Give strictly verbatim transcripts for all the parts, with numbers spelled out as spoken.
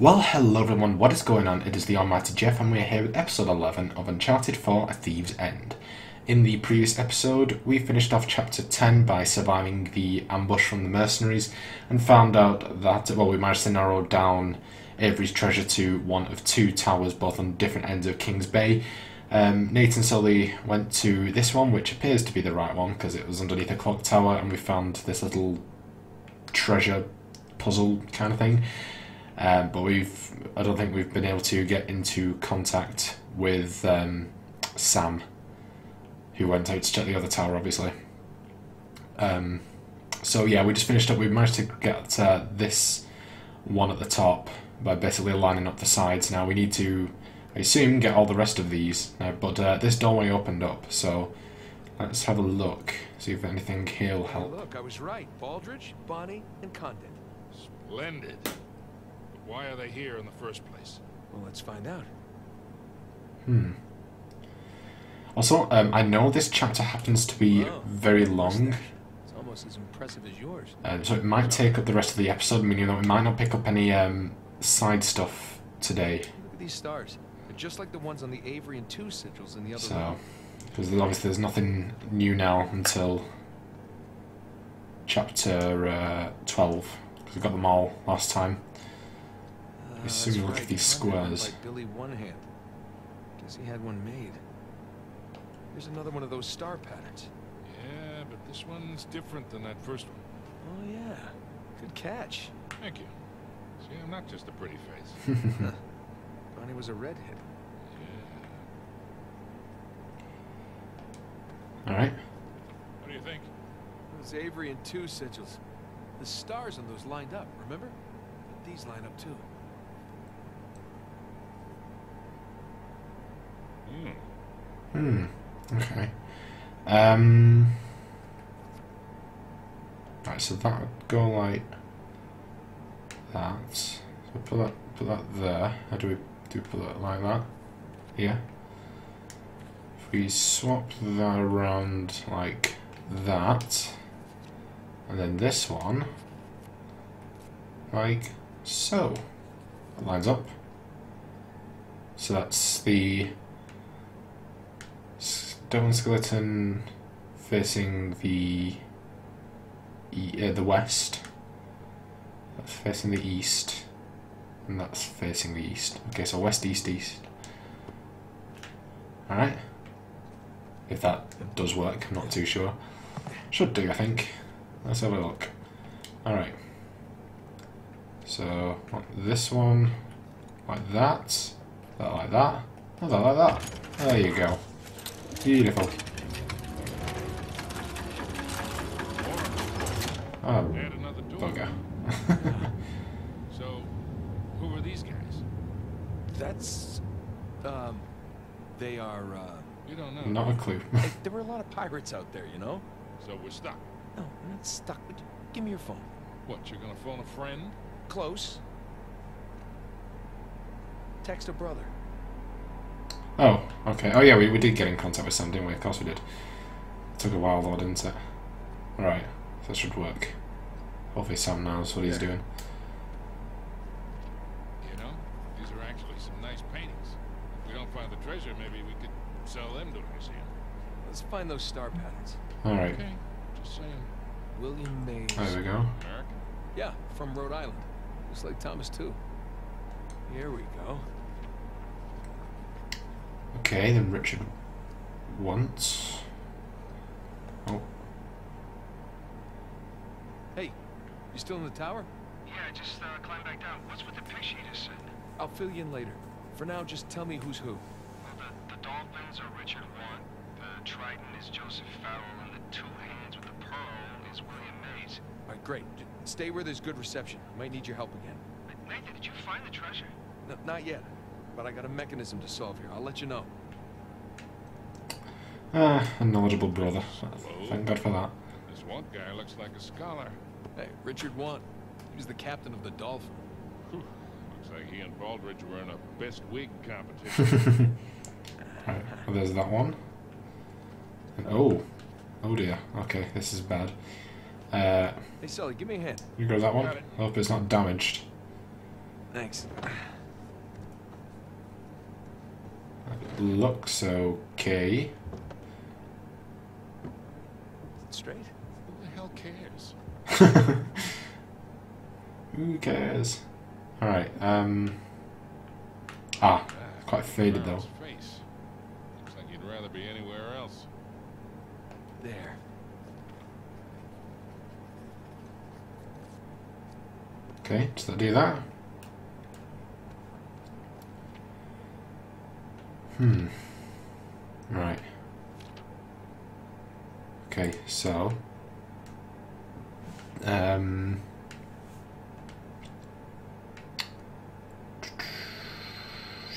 Well, hello everyone, what is going on? It is the Almighty Jeff and we are here with episode eleven of Uncharted four: A Thief's End. In the previous episode, we finished off chapter ten by surviving the ambush from the mercenaries and found out that, well, we managed to narrow down Avery's treasure to one of two towers, both on different ends of King's Bay. Um, Nate and Sully went to this one, which appears to be the right one because it was underneath a clock tower, and we found this little treasure puzzle kind of thing. Um, but we've, I don't think we've been able to get into contact with um, Sam, who went out to check the other tower, obviously. Um, so yeah, we just finished up. We managed to get uh, this one at the top by basically lining up the sides. Now we need to, I assume, get all the rest of these now. But uh, this doorway opened up, so let's have a look, see if anything here will help. Oh, look, I was right. Baldridge, Bonnie, and Condit. Splendid. Why are they here in the first place? Well, let's find out. Hmm. Also, um, I know this chapter happens to be Whoa. very long. It's almost as impressive as yours. Um, so it might take up the rest of the episode, meaning that we might not pick up any um, side stuff today. Look at these stars. They're just like the ones on the Avery and two sigils in the other one. So, because obviously there's nothing new now until chapter uh, twelve. Because we got them all last time. I assume you look at these squares. Like Billy One Hand. Guess he had one made. There's another one of those star patterns. Yeah, but this one's different than that first one. Oh yeah, good catch. Thank you. See, I'm not just a pretty face. Bonnie was a redhead. Yeah. All right. What do you think? It was Avery and two sigils. The stars on those lined up, remember? But these line up too. Hmm. Okay. Um. Right. So that would go like that. So put that. Put that there. How do we do? We put that like that. Here. If we swap that around like that, and then this one, like so, that lines up. So that's the stone skeleton facing the uh, the west. That's facing the east, and that's facing the east. Okay, so west, east, east. All right. If that does work, I'm not too sure. Should do, I think. Let's have a look. All right. So like this one, like that, that like that, that like that. There you go. Beautiful. Oh, bugger. So, who are these guys? That's, um, they are, uh... You don't know. Not a clue. There were a lot of pirates out there, you know? So we're stuck. No, we're not stuck. Would you give me your phone? What, you're gonna phone a friend? Close. Text a brother. Oh, okay. Oh yeah, we, we did get in contact with Sam, didn't we? Of course we did. It took a while though, didn't it? Alright, that should work. Hopefully Sam knows what yeah. he's doing. You know, these are actually some nice paintings. If we don't find the treasure, maybe we could sell them to a museum. Let's find those star patterns. Alright. Okay, just saying. William Mays. There we go. American? Yeah, from Rhode Island. Just like Thomas too. Here we go. Okay, then Richard once. Oh. Hey, you still in the tower? Yeah, just uh, climb back down. What's with the picture you just sent? I'll fill you in later. For now, just tell me who's who. Well, the, the Dolphins are Richard Watt, the Trident is Joseph Farrell, and the two hands with the pearl is William Mays. All right, great. Just stay where there's good reception. I might need your help again. But Nathan, did you find the treasure? No, not yet. But I got a mechanism to solve here. I'll let you know. Ah, a knowledgeable brother. Thank God for that. This one guy looks like a scholar. Hey, Richard Watt. He was the captain of the Dolphin. Whew. Looks like he and Baldridge were in a best wig competition. Right, well, there's that one. And, oh, oh dear. Okay, this is bad. Uh, hey, Sully, give me a hand. You got that one? I hope it's not damaged. Thanks. That looks okay. Straight? Who the hell cares? Who cares? Alright, um... Ah, quite faded though. Face. Looks like you'd rather be anywhere else. There. Okay, does that do that? Hmm. Right. Okay, so... Um... So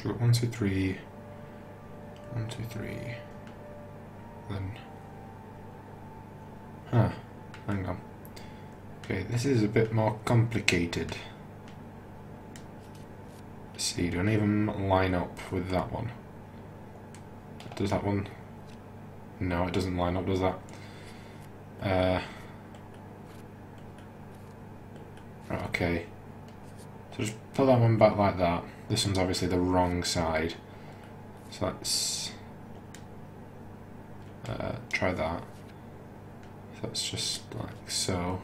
we've got one, two, three, one, two, three, then, huh, hang on, okay, this is a bit more complicated. Let's see, don't even line up with that one. Does that one? No, it doesn't line up, does that? Uh, okay, so just pull that one back like that. This one's obviously the wrong side, so let's uh, try that. So it's just like so.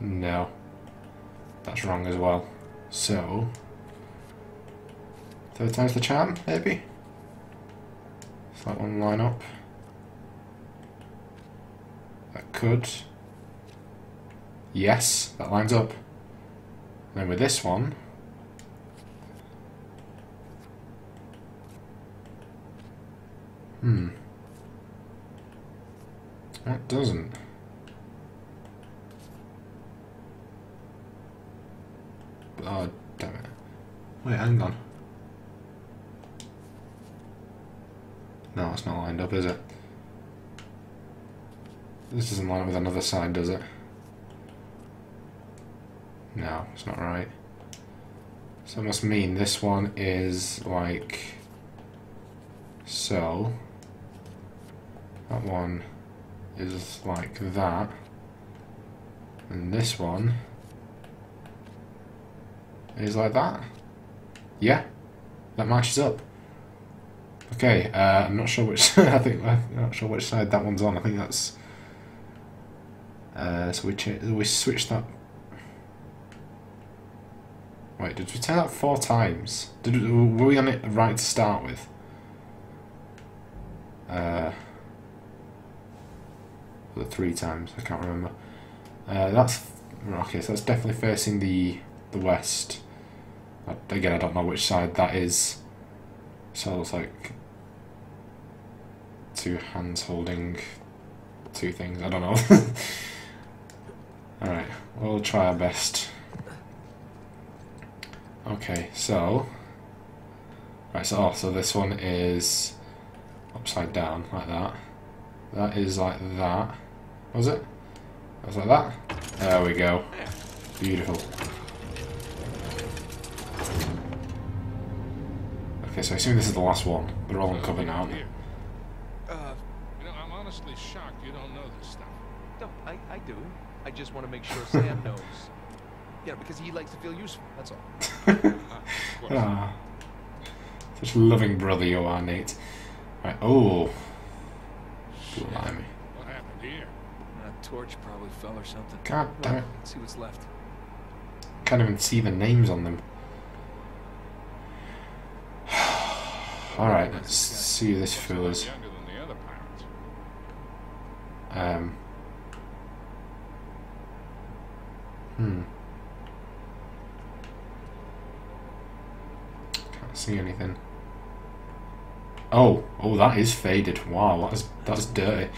No, that's wrong as well. So, third time's the charm, maybe? Does that one line up? That could. Yes, that lines up. And then with this one, hmm, that doesn't. Oh, damn it! Wait, hang on. No, it's not lined up, is it? This doesn't line up with another side, does it? No, it's not right. So it must mean this one is like so. That one is like that. And this one is like that. Yeah, that matches up. Okay, uh, I'm not sure which. I think I'm not sure which side that one's on. I think that's. Uh, so we ch we switch that. Wait, did we turn that four times? Did we, were we on it right to start with? Uh, was it three times? I can't remember. Uh, that's okay. So that's definitely facing the the west. I, again, I don't know which side that is. So it's like two hands holding two things. I don't know. All right, we'll try our best. Okay, so right, so oh, so this one is upside down like that. That is like that. Was it? That was like that. There we go. Beautiful. Okay, so I assume this is the last one. They're all uncovered now. Uh, you know, I'm honestly shocked you don't know this stuff. No, I I do. I just want to make sure Sam knows. Yeah, because he likes to feel useful, that's all. Ah, such a loving brother you are, Nate. Right, oh. Shit. Blimey. What happened here? That torch probably fell or something. God damn it. Let's see what's left. Can't even see the names on them. Alright, let's see who this fool is. Um. Hmm. See anything? Oh, oh, that is faded. Wow, that's that's dirty.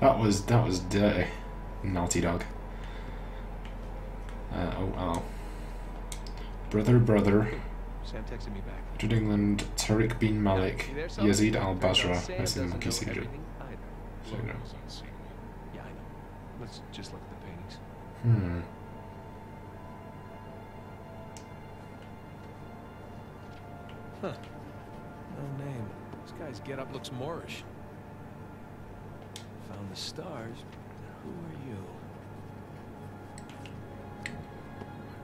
that was that was dirty. Naughty dog. Uh, oh, oh. Brother, brother. Sam texted me back. Richard England, Tariq bin Malik, Yazid Al Basra, Missing Monkey Seizure. Yeah, I know. Let's just look at the paintings. Hmm. Huh. No name. This guy's get up looks Moorish. Found the stars. Who are you?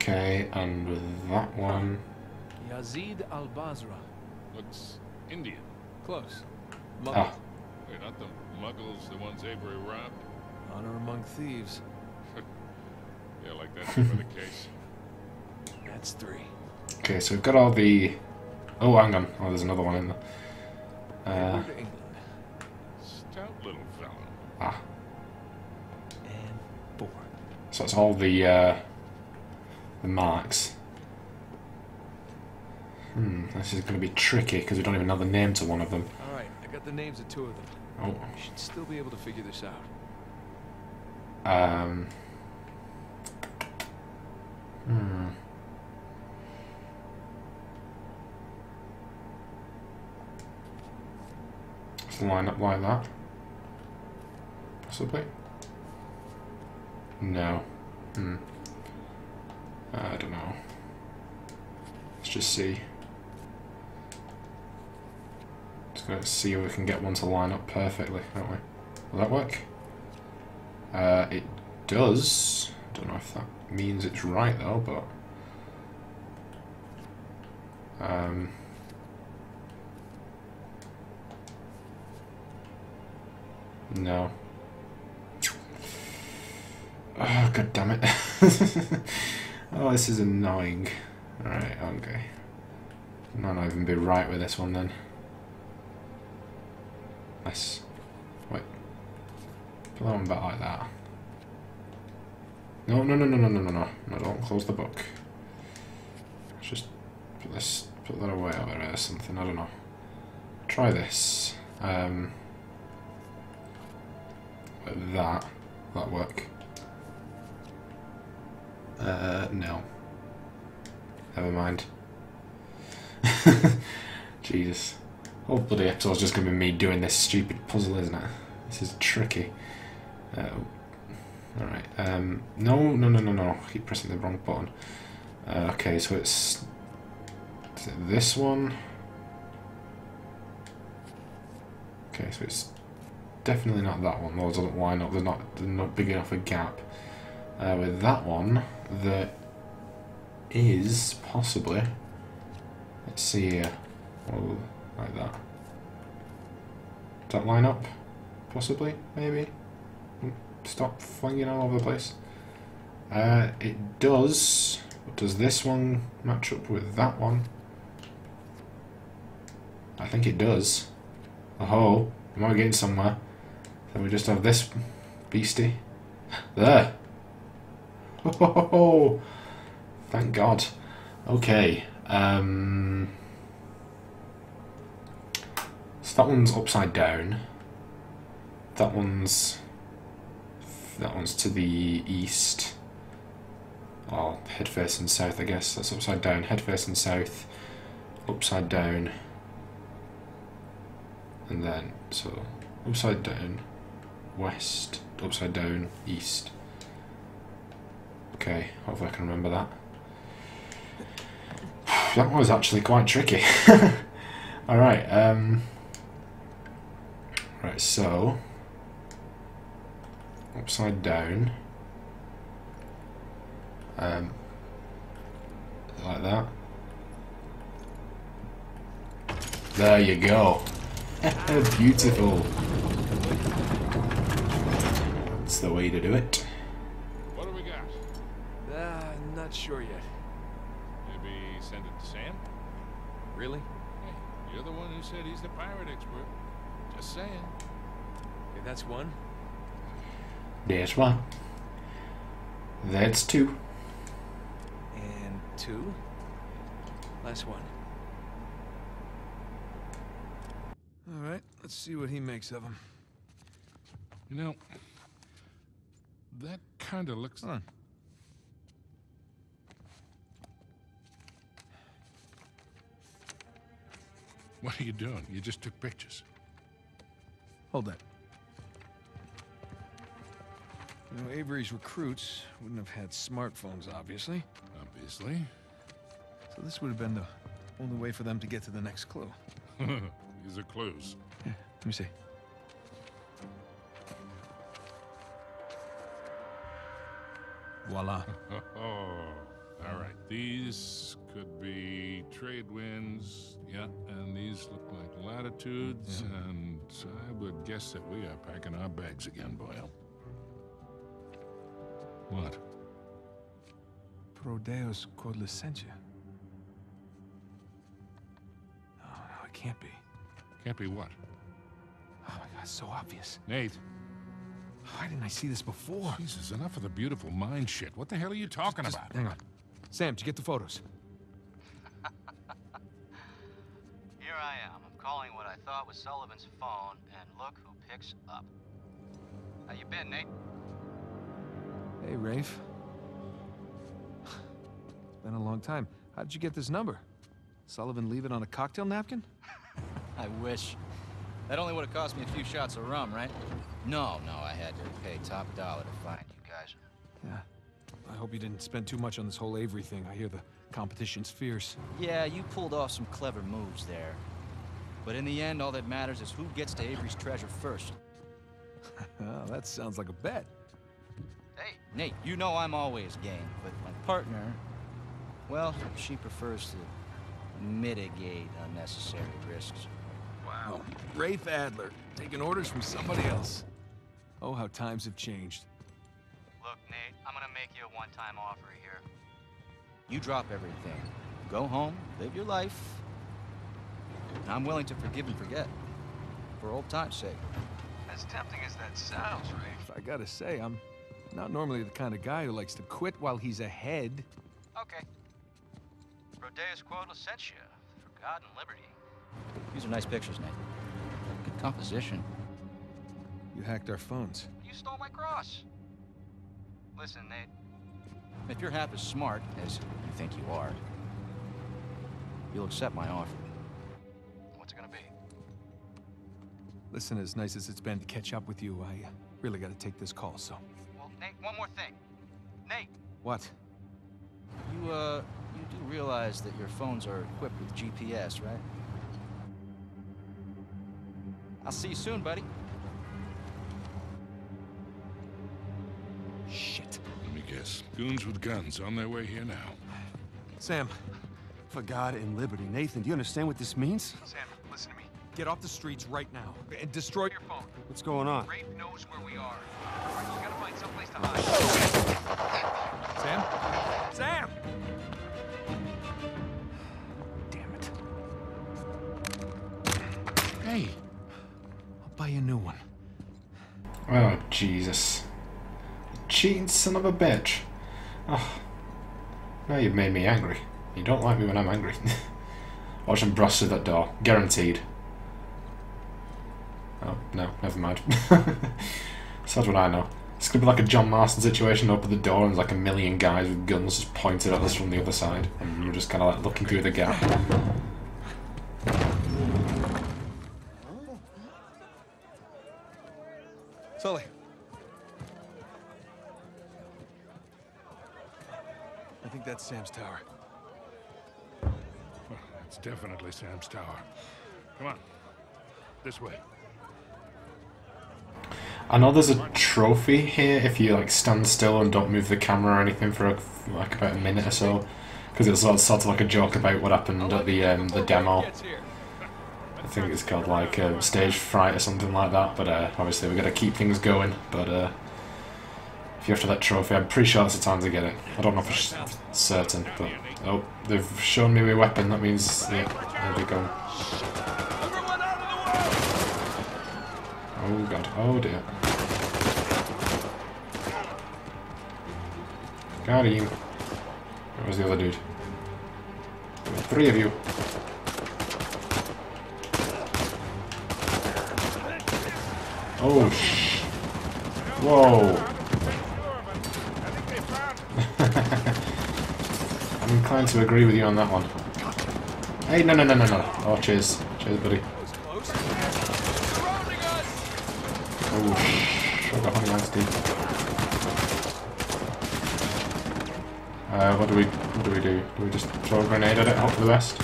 Okay, and with that one. Yazid Al Basra. Looks Indian. Close. Muggle. Ah. They're not the Muggles, the ones Avery robbed. Honor among thieves. Yeah, like that's never the case. That's three. Okay, so we've got all the. Oh, hang on. Oh, there's another one in there. Uh, Stout little fella. Ah. And four. So it's all the uh, the marks. Hmm, this is going to be tricky because we don't even know the name to one of them. All right, I got the names of two of them. Oh. I should still be able to figure this out. Um. Hmm. Line up like that, possibly. No. Hmm. I don't know. Let's just see. Just gonna see if we can get one to line up perfectly, don't we? Will that work? Uh, it does. Don't know if that means it's right though, but. Um. No. Oh, god damn it. Oh, this is annoying. Alright, okay. Might not even be right with this one then. Nice. Wait. Put that one back like that. No, no, no, no, no, no, no, no. No, don't close the book. Let's just put this, put that away over there or something, I don't know. Try this. Um... That that work? Uh, no. Never mind. Jesus, whole bloody episode's just gonna be me doing this stupid puzzle, isn't it? This is tricky. Uh, all right. Um, no, no, no, no, no. Keep pressing the wrong button. Uh, okay, so it's is it this one. Okay, so it's. Definitely not that one. Those doesn't line up. They're not. They're not big enough a gap. Uh, with that one, there is possibly. Let's see here. Oh, like that. Does that line up? Possibly, maybe. Stop flinging all over the place. Uh, it does. Does this one match up with that one? I think it does. Oh, am I getting somewhere? Then we just have this beastie. There! Oh, ho, ho, ho. Thank God. Okay. Um, so that one's upside down. That one's... That one's to the east. Oh, head facing south, I guess. That's upside down. Head facing south. Upside down. And then, so, upside down, west, upside down, east. Okay, hopefully I can remember that. That one was actually quite tricky. Alright, um... Right, so... Upside down. Um... Like that. There you go. Beautiful. That's the way to do it. What do we got? Uh, not sure yet. Maybe send it to Sam? Really? Hey, you're the one who said he's the pirate expert. Just saying. Okay, that's one. There's one. That's two. And two? Last one. Alright, let's see what he makes of them. You know, that kind of looks... Huh. What are you doing? You just took pictures. Hold that. You know, Avery's recruits wouldn't have had smartphones, obviously. Obviously. So this would have been the only way for them to get to the next clue. These are clues. Yeah, let me see. Voila. All right, these could be trade winds, yeah, and these look like latitudes, yeah. And I would guess that we are packing our bags again, Boyle. What? Pro Deus quod licentia. No, no, it can't be. Can't be what? Oh my God, so obvious. Nate. Why didn't I see this before? Jesus, enough of the beautiful mind shit. What the hell are you talking Just, about? Hang on. Sam, did you get the photos? Here I am. I'm calling what I thought was Sullivan's phone, and look who picks up. How you been, Nate? Hey, Rafe. It's been a long time. How did you get this number? Sullivan leave it on a cocktail napkin? I wish. That only would have cost me a few shots of rum, right? No, no, I had to pay top dollar to find you guys. Yeah. I hope you didn't spend too much on this whole Avery thing. I hear the competition's fierce. Yeah, you pulled off some clever moves there. But in the end, all that matters is who gets to Avery's treasure first. That sounds like a bet. Hey, Nate, you know I'm always game, but my partner, well, she prefers to mitigate unnecessary risks. Wow. Rafe Adler, taking orders from somebody else. Oh, how times have changed. Look, Nate, I'm gonna make you a one-time offer here. You drop everything. Go home, live your life. And I'm willing to forgive and forget. For old time's sake. As tempting as that sounds, Rafe. I gotta say, I'm not normally the kind of guy who likes to quit while he's ahead. Okay. Pro Deus quod licentia, for God and liberty. These are nice pictures, Nate. Good composition. You hacked our phones. You stole my cross. Listen, Nate. If you're half as smart as you think you are, you'll accept my offer. What's it gonna be? Listen, as nice as it's been to catch up with you, I really gotta take this call, so... Well, Nate, one more thing. Nate! What? You, uh, you do realize that your phones are equipped with G P S, right? I'll see you soon, buddy. Shit. Let me guess. Goons with guns on their way here now. Sam, for God and liberty. Nathan, do you understand what this means? Sam, listen to me. Get off the streets right now and destroy your phone. What's going on? Rafe knows where we are. You gotta find someplace to hide. Sam? Sam! Damn it. Hey. Buy a new one. Oh, Jesus. Cheating son of a bitch. Oh, now you've made me angry. You don't like me when I'm angry. Watch him brush through that door. Guaranteed. Oh, no. Never mind. That's what I know. It's going to be like a John Marston situation. Open the door and there's like a million guys with guns just pointed at us from the other side. And we're just kind of like looking through the gap. Sully. I think that's Sam's tower. Well, that's definitely Sam's tower. Come on. This way. I know there's a trophy here if you like stand still and don't move the camera or anything for a, like about a minute or so. Because it's sort of like a joke about what happened at the um, the demo. I think it's called like uh, stage fright or something like that, but uh, obviously we've got to keep things going. But uh, if you're after that trophy, I'm pretty sure that's the time to get it. I don't know for certain, but oh, they've shown me my weapon. That means yeah, there they go. Oh God! Oh dear! Got him. Where was the other dude? There were three of you. Oh, sh! Whoa! I'm inclined to agree with you on that one. Hey, no, no, no, no, no. Oh, cheers. Cheers, buddy. Oh, sh! I got my last dude. Uh, what do we, what do we do? Do we just throw a grenade at it, hope for the best?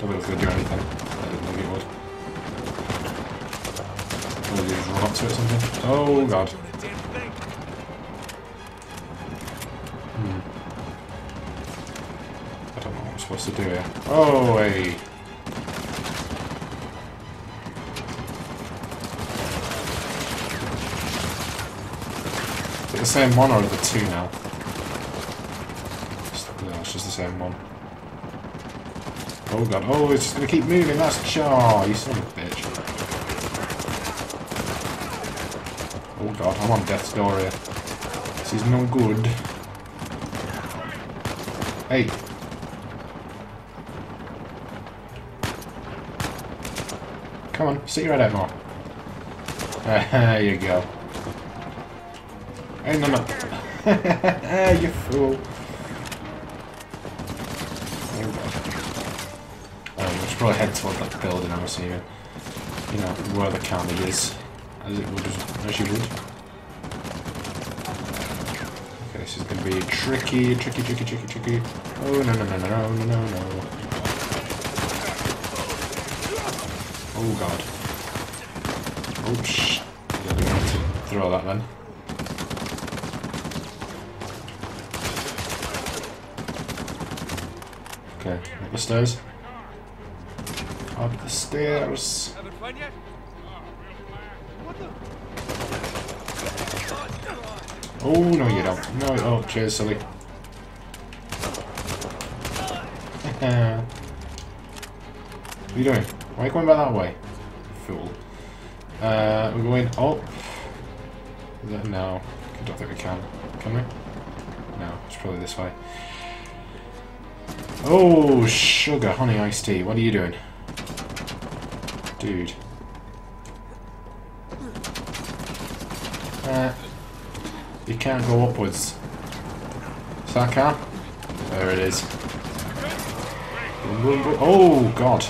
Don't know if we'll do anything. I didn't think it would. Run up to it or something. Oh God. Hmm. supposed to do here. Oh, hey! Is it the same one or are there two now? No, it's just the same one. Oh god, oh, it's just gonna keep moving, that's Char, you son of a bitch. Oh god, I'm on death's door here. This is no good. Hey! Come on, sit your head out more. There you go. Hey, no, no. You fool. Probably head toward that building, I'm assuming. You know, where the county is. As it would, as you would. Okay, this is going to be tricky, tricky, tricky, tricky, tricky. Oh, no, no, no, no, no, no, no. Oh, God. Oops. Yeah, we need to throw that then. Okay, up the stairs. Up the stairs. Haven't fun yet? Oh no, you don't. No, oh, cheers, silly. What are you doing? Why are you going back that way? Fool. Uh, we're going up. Is that no? I don't think we can. Can we? No, it's probably this way. Oh, sugar, honey, iced tea. What are you doing? Dude. Uh, you can't go upwards. Is that car? There it is. Oh god.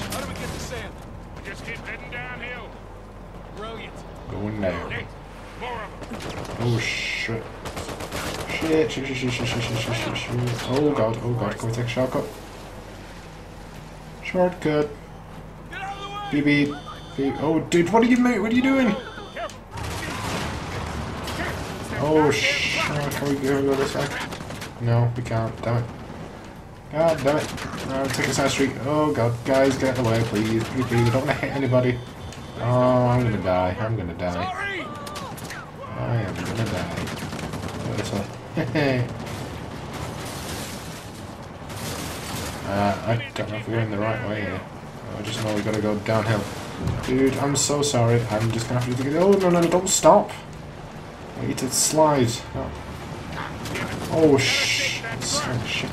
Going down. Oh shit. Shit, shit, shit, shit, shit, shit, shit, shit, shit. Oh god, oh god. Can we take a shortcut? Shortcut. Beep, beep, beep. Oh, dude, what are you mate? What are you doing? Oh, sh! Can we go this way? No, we can't. Damn it! God damn it! No, take us out street. Oh god, guys, get out of the way, please. Please, please. I don't want to hit anybody. Oh, I'm gonna die. I'm gonna die. I am gonna die. Go this way. uh, I don't know if we're going the right way here. I just know we gotta go downhill. Dude, I'm so sorry. I'm just gonna have to think. Oh, no, no, no, don't stop. I need to slide. No. Oh, shh. Oh, shit.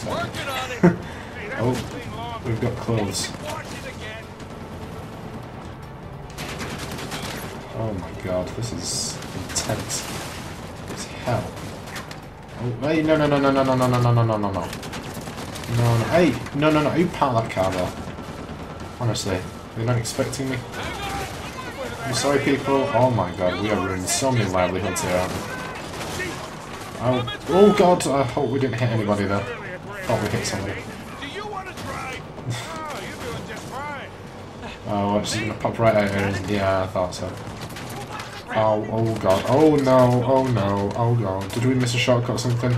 Oh, we've got clothes. Oh my god, this is intense. It's hell. Oh, hey, no, no, no, no, no, no, no, no, no, no, no, no, no. No, no, hey, no, no, no, who parked that car there? Honestly, they're not expecting me. I'm sorry, people. Oh my god, we are ruining so many livelihoods here. Oh, oh god, I hope we didn't hit anybody there. Thought we hit somebody. Oh, I'm just gonna pop right out here. Yeah, I thought so. Oh, oh god. Oh no, oh no, oh god. Did we miss a shortcut or something?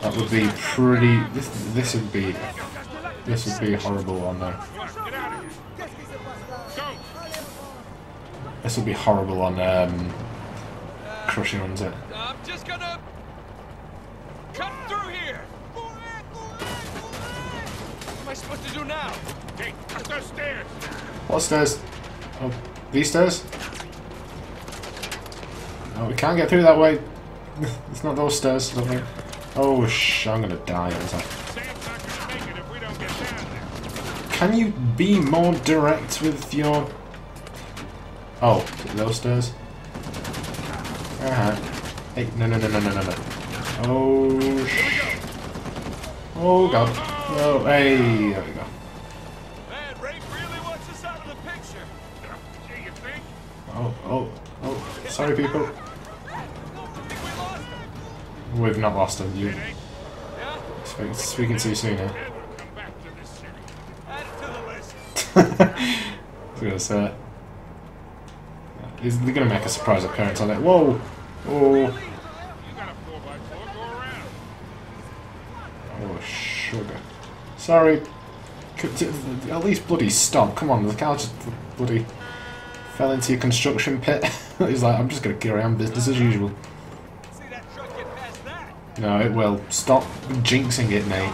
That would be pretty. This, this would be. This would be a horrible one, though. This would be horrible on um, crushing, wouldn't it? I'm just gonna cut through here. What am I supposed to do now? Take the stairs. What stairs? Oh, these stairs? No, we can't get through that way. It's not those stairs. I don't think. Oh sh! I'm gonna die. Can you be more direct with your... Oh, those stairs? Uh-huh. Hey, no, no, no, no, no, no, no. Oh, sh... Oh, God. Oh, hey, there we go. Man, Rafe really wants us out of the picture. Do you think? Oh, oh, oh. Sorry, people. We've not lost them. You... Speaking, speaking too soon now. I was gonna say, is they're gonna make a surprise appearance on it? Whoa! Oh! Oh! sugar. Sorry. At least bloody stop. Come on, the cow just bloody fell into your construction pit. He's like, I'm just going to carry on business as usual. See that truck get past that? No, it will. Stop jinxing it, mate.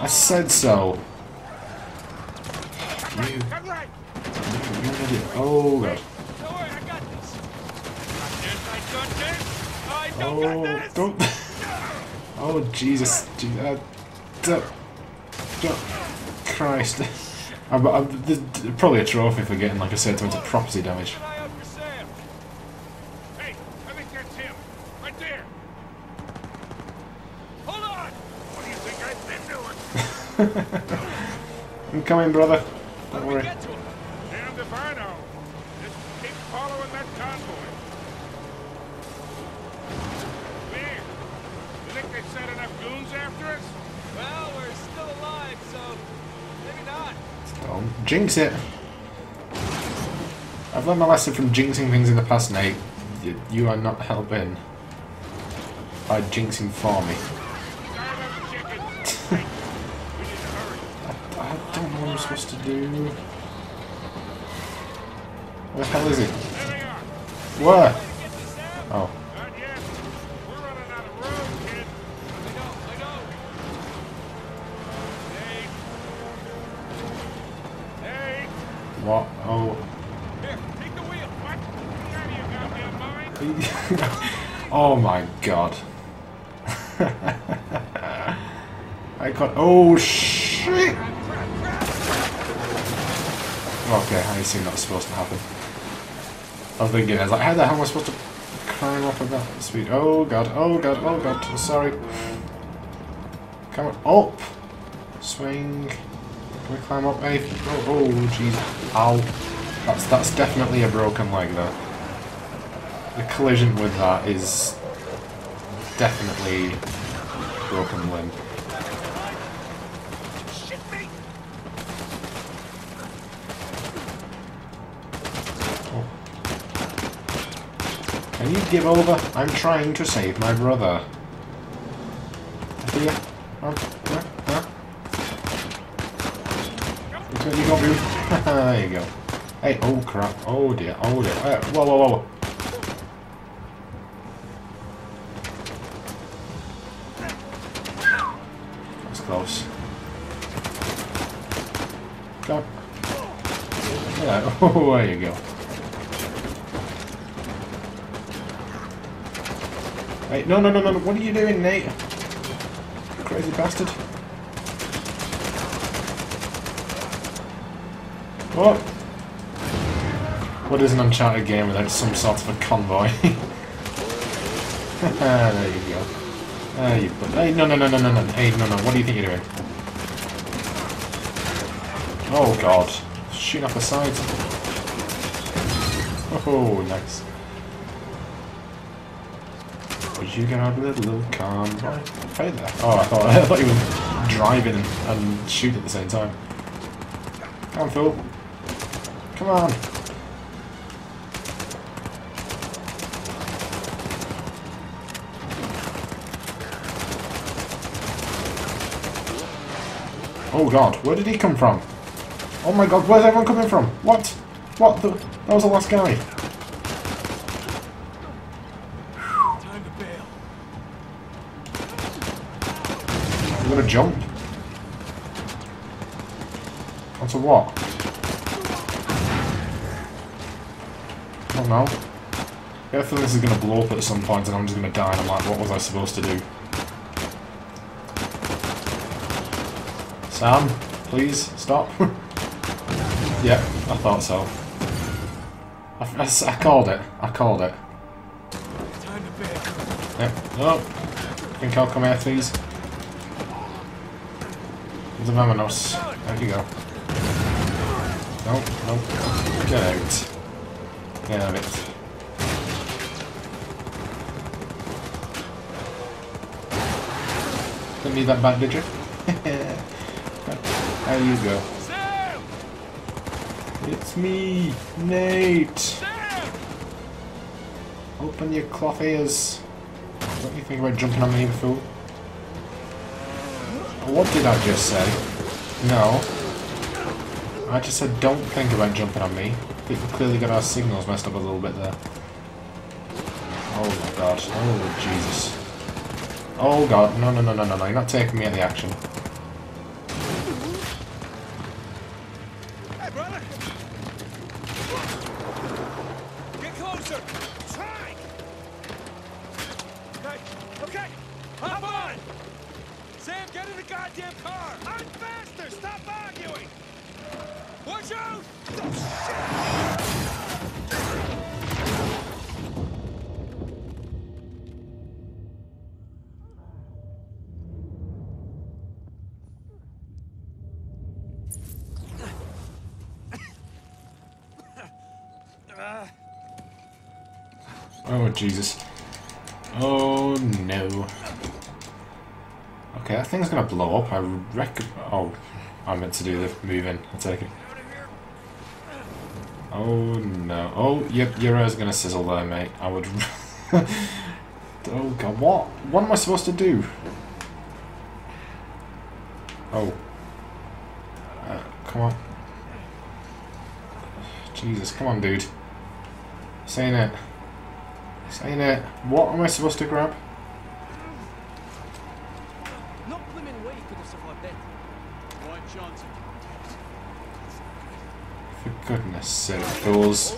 I said so. You... Oh, God. Oh, don't. Oh, Jesus. Uh, duh. Duh. Christ. I'm, I'm, there's probably a trophy for getting, like I said, to property damage. Hey, I think that's him. Right there. Hold on. What do you think I've been doing? I'm coming, brother. Don't worry. Damn if I know. Just keep following that convoy. Man, you think they sent enough goons after us? Well, we're still alive, so maybe not. Don't jinx it. I've learned my lesson from jinxing things in the past, Nate. You, you are not helping by jinxing for me. I'm supposed to do. Where the hell is it? Where? Oh. What? Oh. Oh my God. I got. Oh shit. Okay, I assume that's supposed to happen. I was thinking, I was like, how the hell am I supposed to climb up at that speed? Oh God, oh God, oh God, I'm sorry. Come on, up! Swing. Can we climb up, Ave? Oh, oh, jeez. Ow. That's, that's definitely a broken leg, though. The collision with that is definitely a broken limb. Can you give over? I'm trying to save my brother. Here. Huh? Huh? Huh? That's what you got, dude. There you go. Hey, oh crap. Oh dear, oh dear. Uh, whoa, whoa, whoa. That's close. Go. Yeah. Oh, there you go. Hey, no, no, no, no, what are you doing, Nate? You crazy bastard. What? What is an Uncharted game without some sort of a convoy? There you go. There you go. Hey, no, no, no, no, no, no. Hey, no, no, what do you think you're doing? Oh, God. Shooting off the sides. Oh, nice. You get out of the little car. Hey there. Oh, I thought, I thought you were driving and, and shoot at the same time. Come on, fool. Come on. Oh God, where did he come from? Oh my God, where's everyone coming from? What? What? The, that was the last guy. Gonna jump onto what? I don't know. I feel this is gonna blow up at some point, and I'm just gonna die. And I'm like, what was I supposed to do? Sam, please stop. Yeah, I thought so. I, I, I called it. I called it. Yep. No. I think I'll come here, please. The Vamonos. There you go. No, no. Get out. Get out of it. Didn't need that back, did you? There you go. Sam! It's me, Nate! Sam! Open your cloth ears. What do you think about jumping on me, fool? What did I just say? No. I just said don't think about jumping on me. We clearly got our signals messed up a little bit there. Oh my god. Oh Jesus. Oh god. No, no, no, no, no, no. You're not taking me any action. Hey, brother. Get closer. Try. Okay. Okay. Hop on. Sam, get in the goddamn car. I'm faster. Stop arguing. Watch out! Oh Jesus! Oh no! Okay, that thing's gonna blow up. I reckon. Oh, I meant to do the move in. I'll take it. Oh no. Oh, yep, your air's gonna sizzle there, mate. I would. Oh god, what? What am I supposed to do? Oh. Uh, come on. Jesus, come on, dude. Saying it. Saying it. What am I supposed to grab? No blooming way could have survived that. One chance. For goodness sake, fools.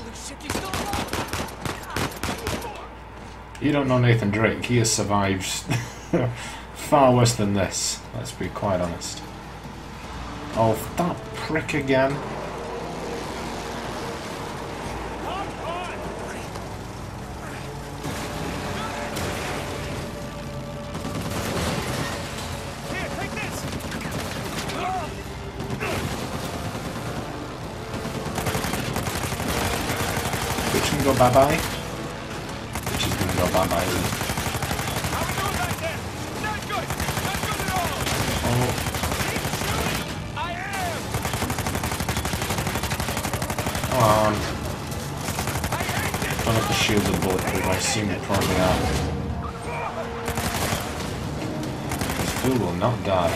You don't know Nathan Drake. He has survived far worse than this. Let's be quite honest. Oh, that prick again. Bye bye. She's gonna go bye bye. Isn't it? Oh. Come on. I don't know if the shields are bulletproof. I assume they probably are. This fool will not die.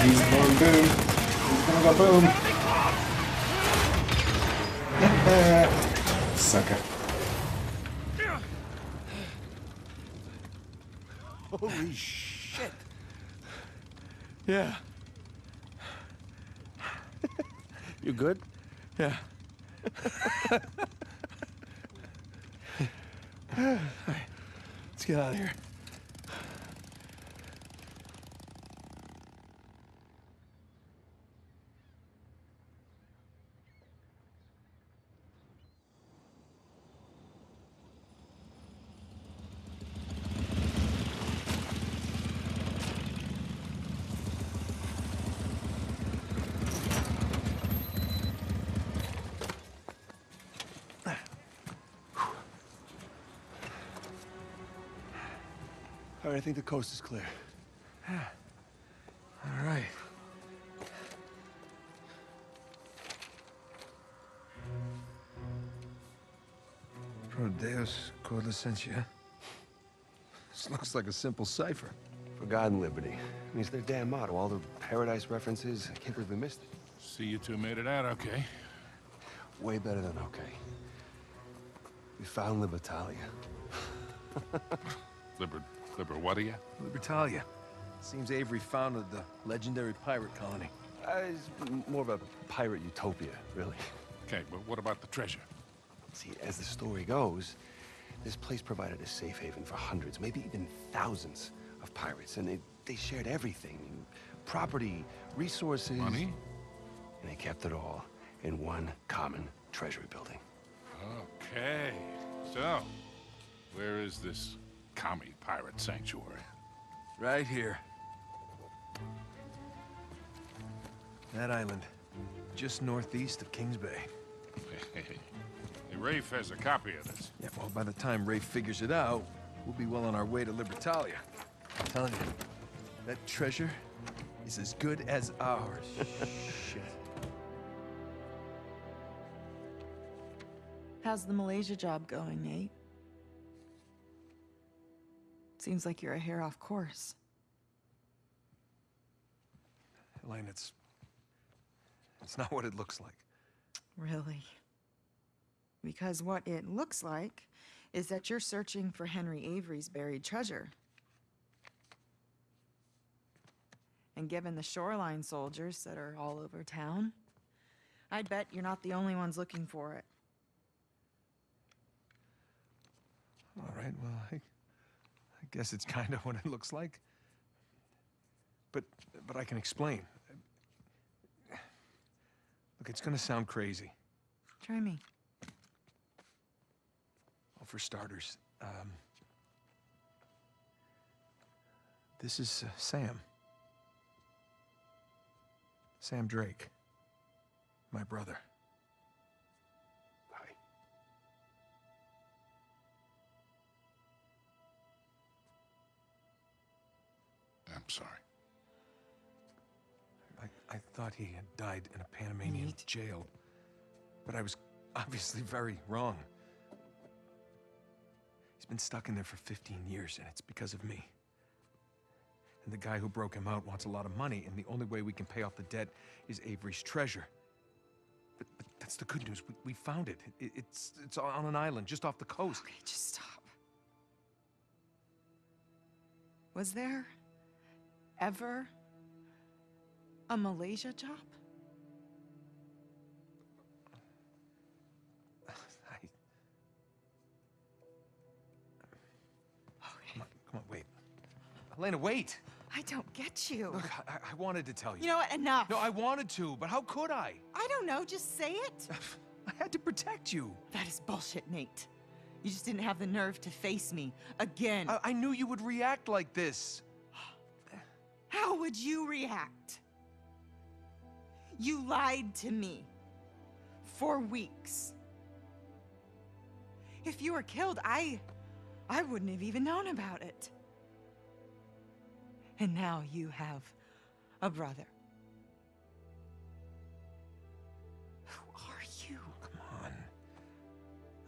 He's going boom. He's gonna go boom. Sucker. Holy shit. Yeah. You good? Yeah. All right. Let's get out of here. All right, I think the coast is clear. Yeah. All right. Pro Deus quod licentia. This looks like a simple cipher. For God and liberty. I mean, it's their damn motto. All the paradise references. I can't believe we missed it. See, you two made it out okay. Way better than okay. We found Libertalia. Libert. Libertalia? Libertalia. Seems Avery founded the legendary pirate colony. Uh, it's more of a pirate utopia, really. Okay, but what about the treasure? See, as the story goes, this place provided a safe haven for hundreds, maybe even thousands of pirates, and they, they shared everything. Property, resources... Money? And they kept it all in one common treasury building. Okay, so, where is this commie pirate sanctuary? Right here. That island, just northeast of King's Bay. Hey, Rafe has a copy of this. Yeah, well, by the time Rafe figures it out, we'll be well on our way to Libertalia. I'm telling you, that treasure is as good as ours. Shit. How's the Malaysia job going, Nate? Seems like you're a hair off course. Elaine, it's... it's not what it looks like. Really? Because what it looks like is that you're searching for Henry Avery's buried treasure. And given the shoreline soldiers that are all over town, I'd bet you're not the only ones looking for it. All right, well, I, I guess it's kind of what it looks like. But, but I can explain. Look, it's gonna sound crazy. Try me. Well, for starters, um, this is uh, Sam. Sam Drake, my brother. Hi. I'm sorry. I, I thought he had died in a Panamanian Neat. jail, but I was obviously very wrong. He's been stuck in there for fifteen years, and it's because of me. And the guy who broke him out wants a lot of money, and the only way we can pay off the debt is Avery's treasure. But, but that's the good news. We, we found it. it. It's it's on an island just off the coast. Okay, just stop. Was there ever a Malaysia job? I... Okay. Come on, come on, wait. Elena, wait. I don't get you. Look, I, I wanted to tell you. You know what? Enough. No, I wanted to, but how could I? I don't know. Just say it. I had to protect you. That is bullshit, Nate. You just didn't have the nerve to face me again. I, I knew you would react like this. How would you react? You lied to me for weeks. If you were killed, I, I wouldn't have even known about it. And now you have a brother. Who are you? Oh, come on.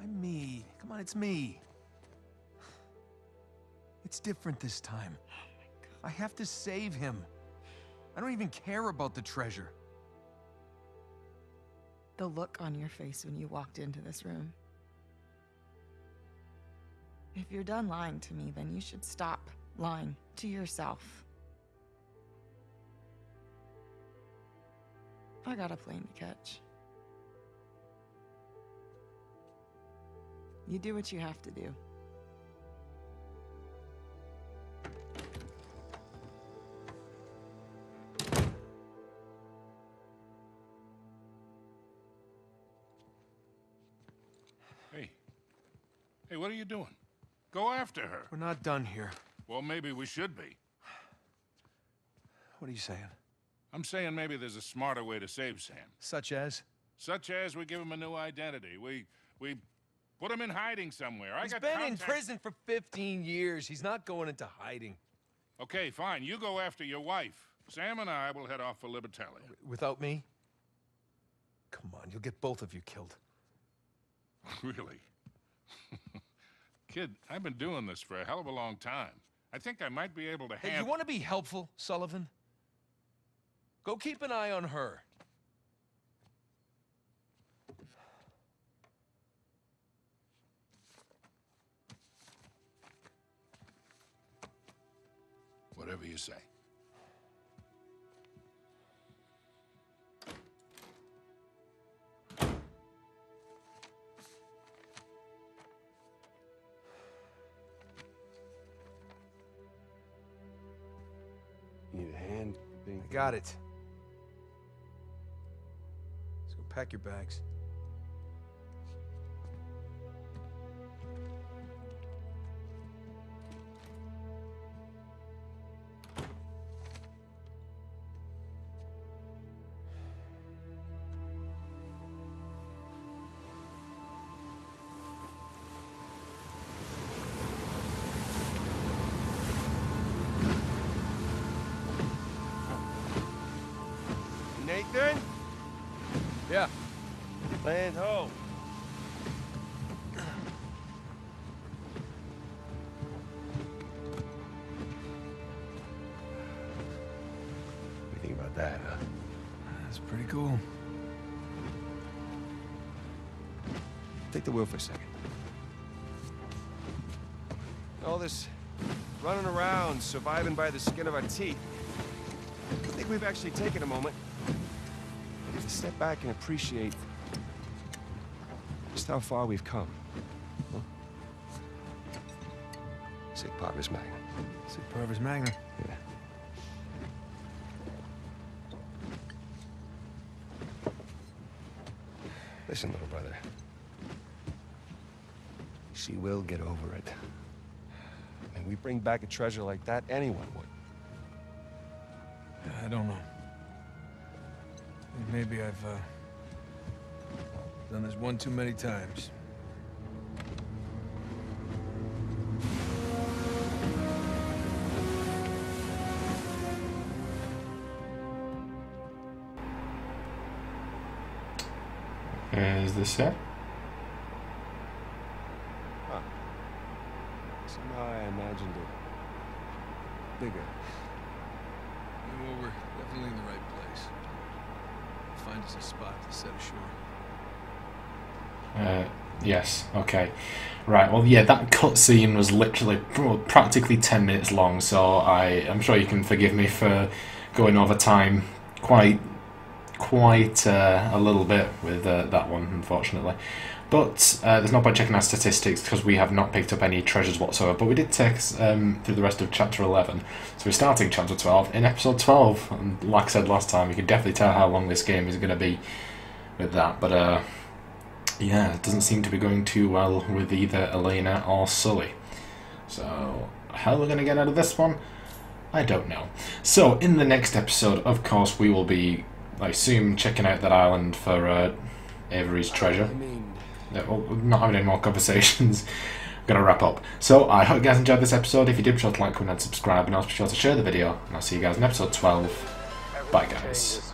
I'm me. Come on, it's me. It's different this time. Oh my God. I have to save him. I don't even care about the treasure. The look on your face when you walked into this room. If you're done lying to me, then you should stop lying to yourself. I got a plane to catch. You do what you have to do. Hey. Hey, what are you doing? Go after her. We're not done here. Well, maybe we should be. What are you saying? I'm saying maybe there's a smarter way to save Sam. Such as? Such as we give him a new identity. We we put him in hiding somewhere. He's I got been in prison for fifteen years. He's not going into hiding. Okay, fine. You go after your wife. Sam and I will head off for Libertalia. Without me? Come on, you'll get both of you killed. Really? Kid, I've been doing this for a hell of a long time. I think I might be able to handle... Hey, you want to be helpful, Sullivan? Go keep an eye on her. Whatever you say. Need a hand? I got it. Let's go pack your bags. cool. Take the wheel for a second. All this running around, surviving by the skin of our teeth. I think we've actually taken a moment to step back and appreciate just how far we've come. Huh? Sic parvis magna. Sic parvis magna. Yeah. Listen, little brother. She will get over it. I mean, we bring back a treasure like that, anyone would. I don't know. Maybe I've uh, done this one too many times. Is this it? Huh. Somehow I imagined it bigger. You know, we're definitely in the right place. Find us a spot to set ashore. Uh, yes. Okay. Right. Well, yeah. That cutscene was literally practically ten minutes long, so I I'm sure you can forgive me for going over time quite. quite uh, a little bit with uh, that one, unfortunately. But uh, there's no point checking our statistics because we have not picked up any treasures whatsoever, but we did take um, through the rest of chapter eleven. So we're starting chapter twelve in episode twelve, and like I said last time, you can definitely tell how long this game is going to be with that, but uh, yeah, it doesn't seem to be going too well with either Elena or Sully. So how are we going to get out of this one? I don't know. So in the next episode, of course, we will be, I assume, checking out that island for uh, Avery's treasure. I mean, yeah, well, not having any more conversations. I'm going to wrap up. So, I hope you guys enjoyed this episode. If you did, be sure to like, comment, and subscribe. And also be sure to share the video. And I'll see you guys in episode twelve. Bye, guys.